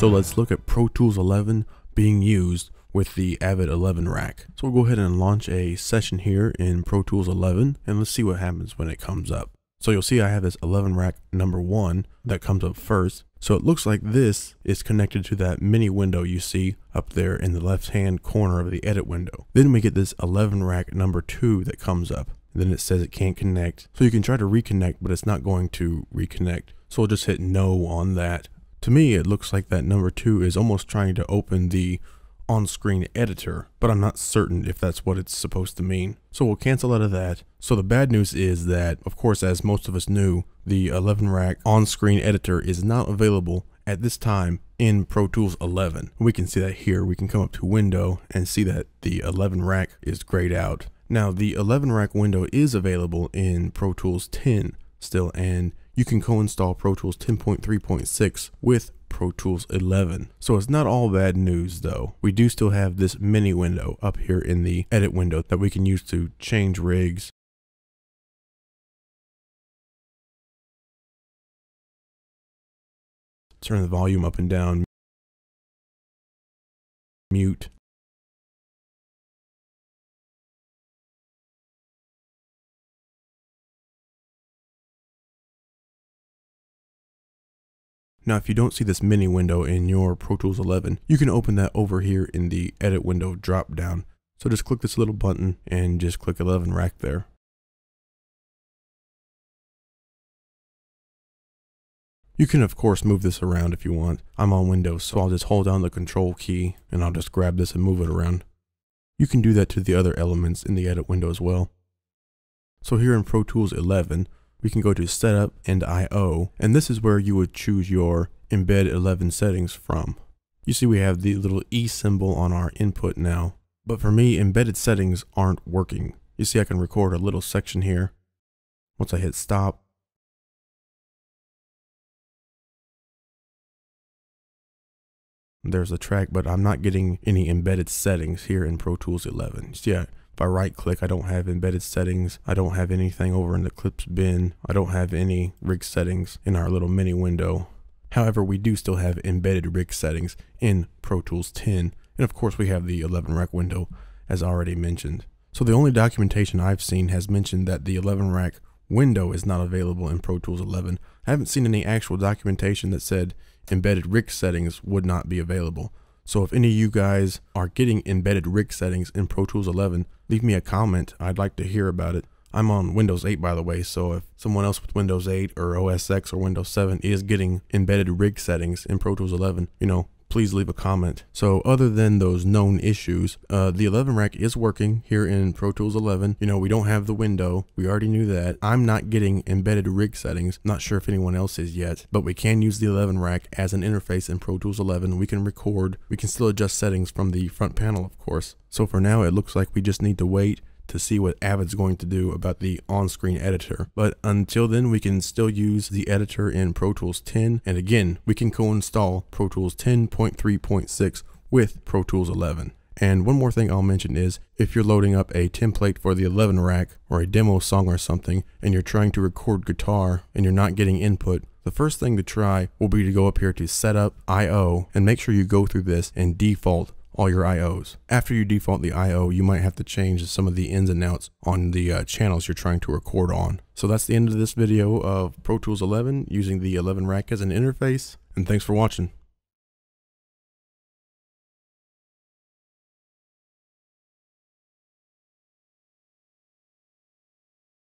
So let's look at Pro Tools 11 being used with the Avid 11 rack. So we'll go ahead and launch a session here in Pro Tools 11 and let's see what happens when it comes up. So you'll see I have this 11 rack number 1 that comes up first. So it looks like this is connected to that mini window you see up there in the left hand corner of the edit window. Then we get this 11 rack number 2 that comes up. Then it says it can't connect. So you can try to reconnect, but it's not going to reconnect. So we'll just hit no on that. To me, it looks like that number 2 is almost trying to open the on-screen editor, but I'm not certain if that's what it's supposed to mean. So we'll cancel out of that. So the bad news is that, of course, as most of us knew, the 11 rack on-screen editor is not available at this time in Pro Tools 11. We can see that here. We can come up to Window and see that the 11 rack is grayed out. Now, the 11 rack window is available in Pro Tools 10 still, and you can co-install Pro Tools 10.3.6 with Pro Tools 11. So it's not all bad news though. We do still have this mini window up here in the edit window that we can use to change rigs. Turn the volume up and down. Mute. Now, if you don't see this mini window in your Pro Tools 11, you can open that over here in the edit window drop down. So just click this little button and just click 11 rack there. You can of course move this around if you want. I'm on Windows, so I'll just hold down the control key and I'll just grab this and move it around. You can do that to the other elements in the edit window as well. So here in Pro Tools 11, we can go to Setup and I/O, and this is where you would choose your Embed 11 settings from. You see we have the little E symbol on our input now, but for me, embedded settings aren't working. You see I can record a little section here. Once I hit stop, there's a track, but I'm not getting any embedded settings here in Pro Tools 11. See, if I right click, I don't have embedded settings. I don't have anything over in the clips bin. I don't have any rig settings in our little mini window. However, we do still have embedded rig settings in Pro Tools 10. And of course we have the 11 rack window as already mentioned. So the only documentation I've seen has mentioned that the 11 rack window is not available in Pro Tools 11. I haven't seen any actual documentation that said embedded rig settings would not be available. So if any of you guys are getting embedded rig settings in Pro Tools 11, leave me a comment. I'd like to hear about it. I'm on Windows 8, by the way, so if someone else with Windows 8 or OS X or Windows 7 is getting embedded rig settings in Pro Tools 11, please leave a comment. So other than those known issues, the 11 rack is working here in Pro Tools 11. We don't have the window. We already knew that. I'm not getting embedded rig settings. Not sure if anyone else is yet, but we can use the 11 rack as an interface in Pro Tools 11. We can record. We can still adjust settings from the front panel, of course. So for now, it looks like we just need to wait to see what Avid's going to do about the on-screen editor. But until then, we can still use the editor in Pro Tools 10. And again, we can co-install Pro Tools 10.3.6 with Pro Tools 11. And one more thing I'll mention is if you're loading up a template for the 11 rack or a demo song or something, and you're trying to record guitar and you're not getting input, the first thing to try will be to go up here to Setup, I/O, and make sure you go through this and default all your IOs. After you default the IO, you might have to change some of the ins and outs on the channels you're trying to record on. So that's the end of this video of Pro Tools 11 using the 11 rack as an interface, and thanks for watching.